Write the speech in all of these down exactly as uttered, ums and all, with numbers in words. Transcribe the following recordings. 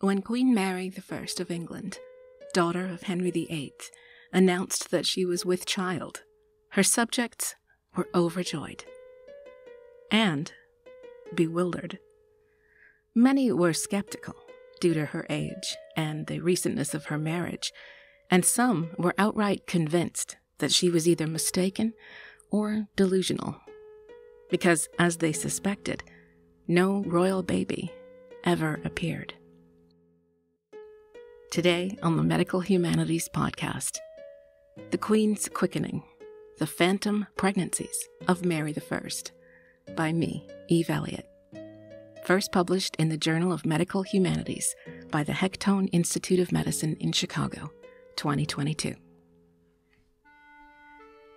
when Queen Mary the First of England, daughter of Henry the Eighth, announced that she was with child, her subjects were overjoyed and bewildered. Many were skeptical due to her age and the recentness of her marriage, and some were outright convinced that she was either mistaken or delusional, because, as they suspected, no royal baby ever appeared. Today on the Medical Humanities Podcast, The Queen's Quickening, The Phantom Pregnancies of Mary the First, by me, Eve Elliott. First published in the Journal of Medical Humanities by the Hectone Institute of Medicine in Chicago, twenty twenty-two.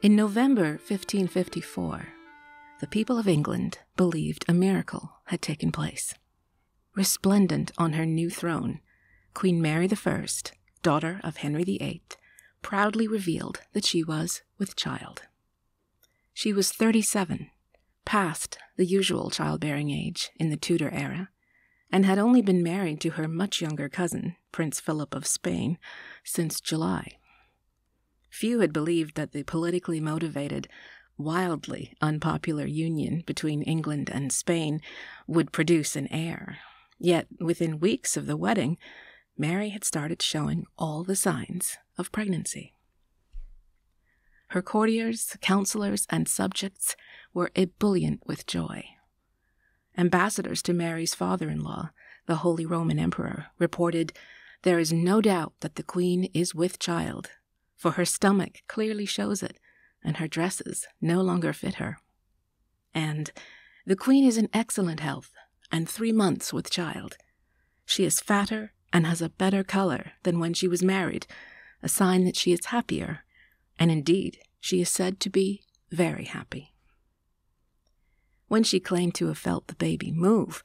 In November fifteen fifty-four, the people of England believed a miracle had taken place. Resplendent on her new throne, Queen Mary the First, daughter of Henry the Eighth, proudly revealed that she was with child. She was thirty-seven, past the usual childbearing age in the Tudor era, and had only been married to her much younger cousin, Prince Philip of Spain, since July. Few had believed that the politically motivated, wildly unpopular union between England and Spain would produce an heir. Yet, within weeks of the wedding, Mary had started showing all the signs of pregnancy. Her courtiers, counselors, and subjects were ebullient with joy. Ambassadors to Mary's father-in-law, the Holy Roman Emperor, reported, "There is no doubt that the Queen is with child, for her stomach clearly shows it, and her dresses no longer fit her." And, "The Queen is in excellent health, and three months with child. She is fatter and has a better color than when she was married, a sign that she is happier, and indeed she is said to be very happy." When she claimed to have felt the baby move,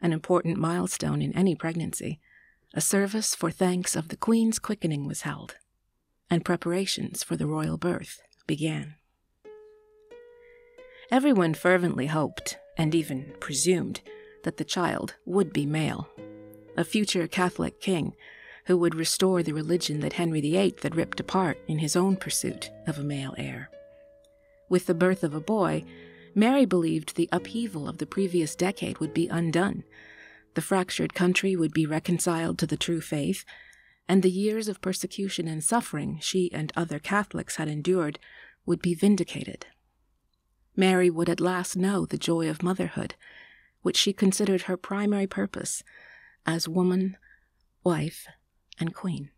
an important milestone in any pregnancy, a service for thanks of the Queen's quickening was held, and preparations for the royal birth began. Everyone fervently hoped, and even presumed, that the child would be male, a future Catholic king who would restore the religion that Henry the Eighth had ripped apart in his own pursuit of a male heir. With the birth of a boy, Mary believed the upheaval of the previous decade would be undone, the fractured country would be reconciled to the true faith, and the years of persecution and suffering she and other Catholics had endured would be vindicated. Mary would at last know the joy of motherhood, which she considered her primary purpose as woman, wife, and queen.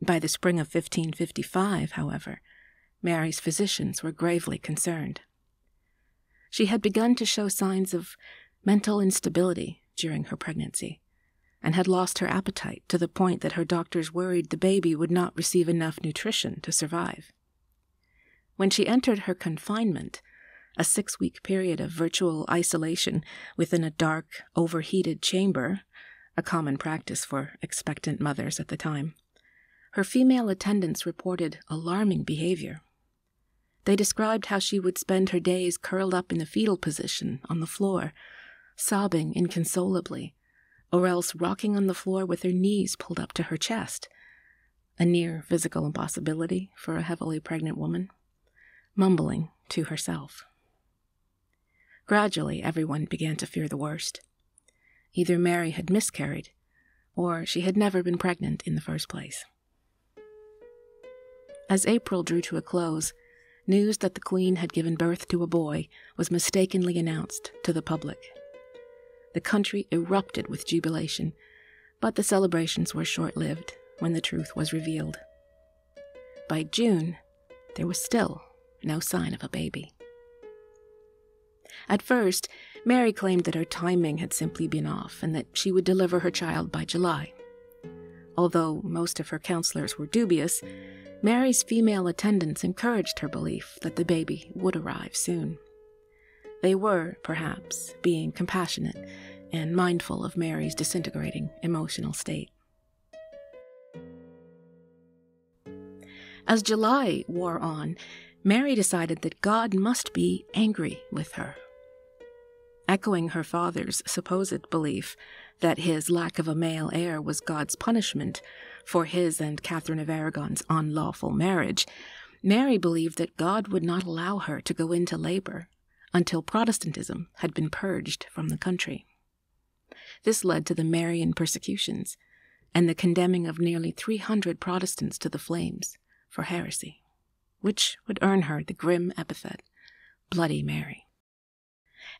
By the spring of fifteen fifty-five, however, Mary's physicians were gravely concerned. She had begun to show signs of mental instability during her pregnancy, and had lost her appetite to the point that her doctors worried the baby would not receive enough nutrition to survive. When she entered her confinement, a six-week period of virtual isolation within a dark, overheated chamber, a common practice for expectant mothers at the time, her female attendants reported alarming behavior. They described how she would spend her days curled up in the fetal position on the floor, sobbing inconsolably, or else rocking on the floor with her knees pulled up to her chest, a near physical impossibility for a heavily pregnant woman, mumbling to herself. Gradually, everyone began to fear the worst. Either Mary had miscarried, or she had never been pregnant in the first place. As April drew to a close, news that the Queen had given birth to a boy was mistakenly announced to the public. The country erupted with jubilation, but the celebrations were short-lived when the truth was revealed. By June, there was still no sign of a baby. At first, Mary claimed that her timing had simply been off and that she would deliver her child by July. Although most of her counselors were dubious, Mary's female attendants encouraged her belief that the baby would arrive soon. They were, perhaps, being compassionate and mindful of Mary's disintegrating emotional state. As July wore on, Mary decided that God must be angry with her. echoing her father's supposed belief that his lack of a male heir was God's punishment for his and Catherine of Aragon's unlawful marriage, Mary believed that God would not allow her to go into labor until Protestantism had been purged from the country. This led to the Marian persecutions and the condemning of nearly three hundred Protestants to the flames for heresy, which would earn her the grim epithet, Bloody Mary.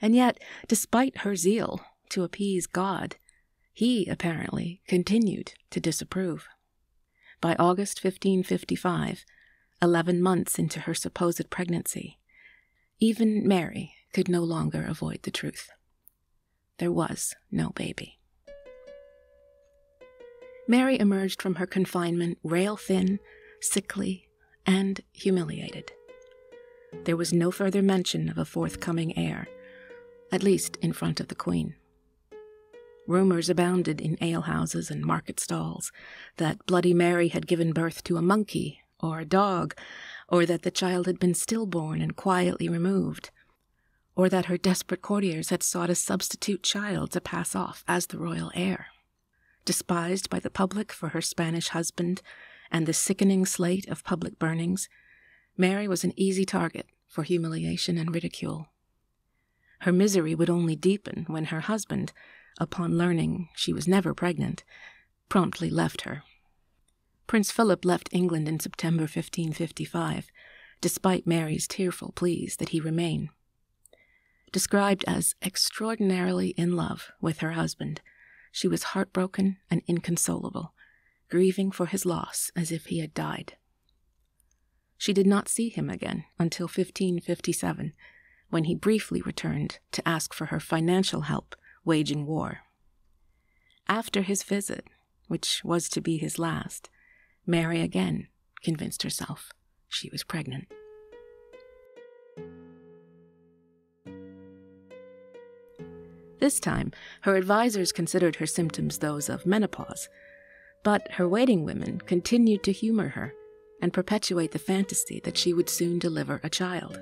And yet, despite her zeal to appease God, he apparently continued to disapprove. By August fifteen fifty-five, eleven months into her supposed pregnancy, even Mary could no longer avoid the truth. There was no baby. Mary emerged from her confinement rail-thin, sickly, and humiliated. There was no further mention of a forthcoming heir, at least in front of the Queen. Rumors abounded in alehouses and market stalls that Bloody Mary had given birth to a monkey or a dog, or that the child had been stillborn and quietly removed, or that her desperate courtiers had sought a substitute child to pass off as the royal heir. Despised by the public for her Spanish husband and the sickening slate of public burnings, Mary was an easy target for humiliation and ridicule. Her misery would only deepen when her husband, upon learning she was never pregnant, promptly left her. Prince Philip left England in September fifteen fifty-five, despite Mary's tearful pleas that he remain. Described as extraordinarily in love with her husband, she was heartbroken and inconsolable, grieving for his loss as if he had died. She did not see him again until fifteen fifty-seven, when he briefly returned to ask for her financial help waging war. After his visit, which was to be his last, Mary again convinced herself she was pregnant. This time, her advisors considered her symptoms those of menopause, but her waiting women continued to humor her and perpetuate the fantasy that she would soon deliver a child.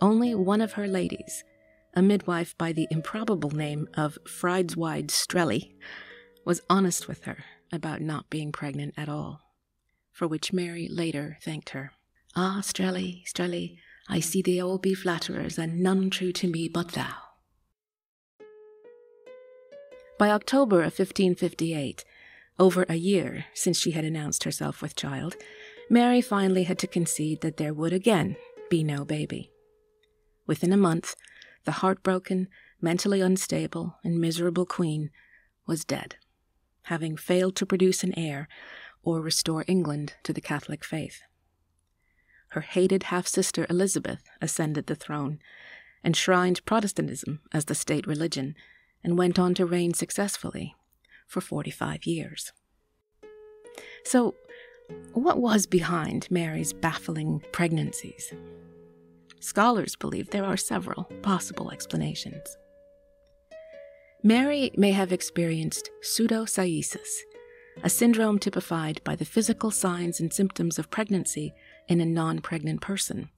Only one of her ladies, a midwife by the improbable name of Frideswide Strelly, was honest with her about not being pregnant at all, for which Mary later thanked her. "Ah, Strelly, Strelly, I see they all be flatterers and none true to me but thou." By October of fifteen fifty-eight, over a year since she had announced herself with child, Mary finally had to concede that there would again be no baby. Within a month, the heartbroken, mentally unstable, and miserable Queen was dead, having failed to produce an heir or restore England to the Catholic faith. Her hated half-sister Elizabeth ascended the throne, enshrined Protestantism as the state religion, and went on to reign successfully for forty-five years. So, what was behind Mary's baffling pregnancies? Scholars believe there are several possible explanations. Mary may have experienced pseudocyesis, a syndrome typified by the physical signs and symptoms of pregnancy in a non-pregnant person,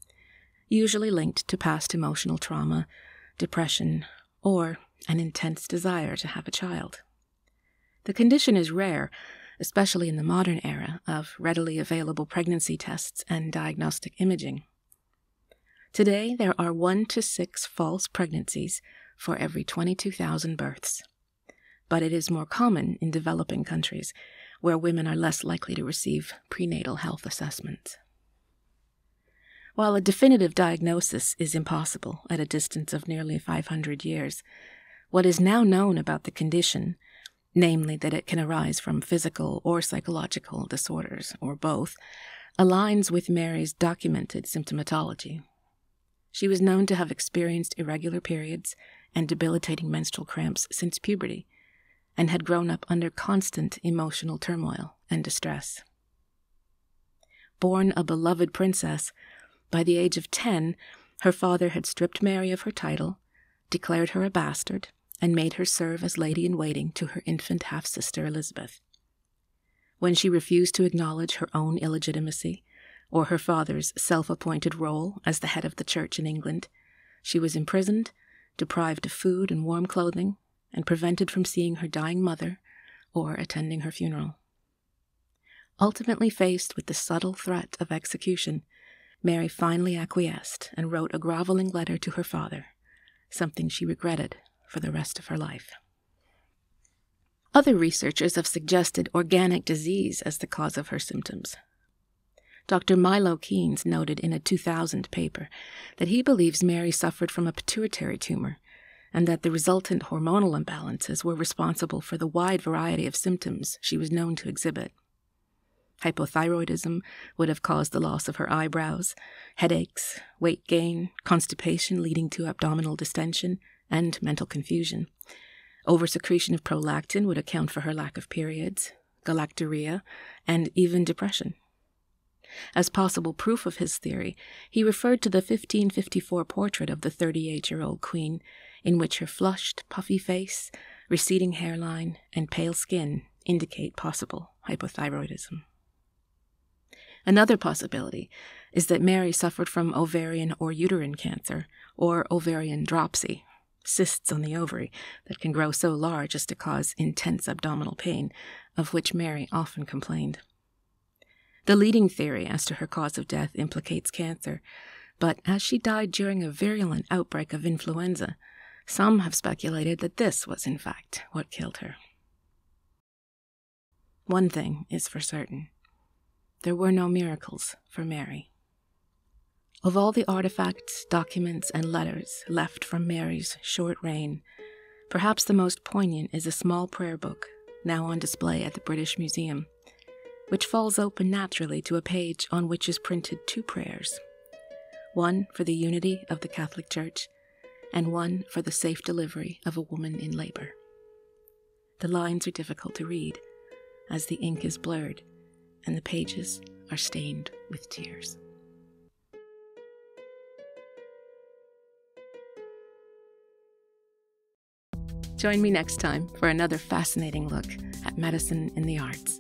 usually linked to past emotional trauma, depression, or an intense desire to have a child. The condition is rare, especially in the modern era of readily available pregnancy tests and diagnostic imaging. Today, there are one to six false pregnancies for every twenty-two thousand births, but it is more common in developing countries where women are less likely to receive prenatal health assessments. While a definitive diagnosis is impossible at a distance of nearly five hundred years, what is now known about the condition, namely that it can arise from physical or psychological disorders, or both, aligns with Mary's documented symptomatology. She was known to have experienced irregular periods and debilitating menstrual cramps since puberty, and had grown up under constant emotional turmoil and distress. Born a beloved princess, by the age of ten, her father had stripped Mary of her title, declared her a bastard, and made her serve as lady-in-waiting to her infant half-sister Elizabeth. When she refused to acknowledge her own illegitimacy, or her father's self-appointed role as the head of the church in England, she was imprisoned deprived of food and warm clothing, and prevented from seeing her dying mother or attending her funeral. Ultimately faced with the subtle threat of execution, Mary finally acquiesced and wrote a groveling letter to her father, something she regretted for the rest of her life. Other researchers have suggested organic disease as the cause of her symptoms. Doctor Milo Keynes noted in a two thousand paper that he believes Mary suffered from a pituitary tumor and that the resultant hormonal imbalances were responsible for the wide variety of symptoms she was known to exhibit. Hypothyroidism would have caused the loss of her eyebrows, headaches, weight gain, constipation leading to abdominal distension, and mental confusion. Oversecretion of prolactin would account for her lack of periods, galactorrhea, and even depression. As possible proof of his theory, he referred to the fifteen fifty-four portrait of the thirty-eight-year-old queen, in which her flushed, puffy face, receding hairline, and pale skin indicate possible hypothyroidism. Another possibility is that Mary suffered from ovarian or uterine cancer, or ovarian dropsy, cysts on the ovary that can grow so large as to cause intense abdominal pain, of which Mary often complained. The leading theory as to her cause of death implicates cancer, but as she died during a virulent outbreak of influenza, some have speculated that this was, in fact, what killed her. One thing is for certain. There were no miracles for Mary. Of all the artifacts, documents, and letters left from Mary's short reign, perhaps the most poignant is a small prayer book, now on display at the British Museum, which falls open naturally to a page on which is printed two prayers, one for the unity of the Catholic Church, and one for the safe delivery of a woman in labor. The lines are difficult to read, as the ink is blurred, and the pages are stained with tears. Join me next time for another fascinating look at medicine and the arts.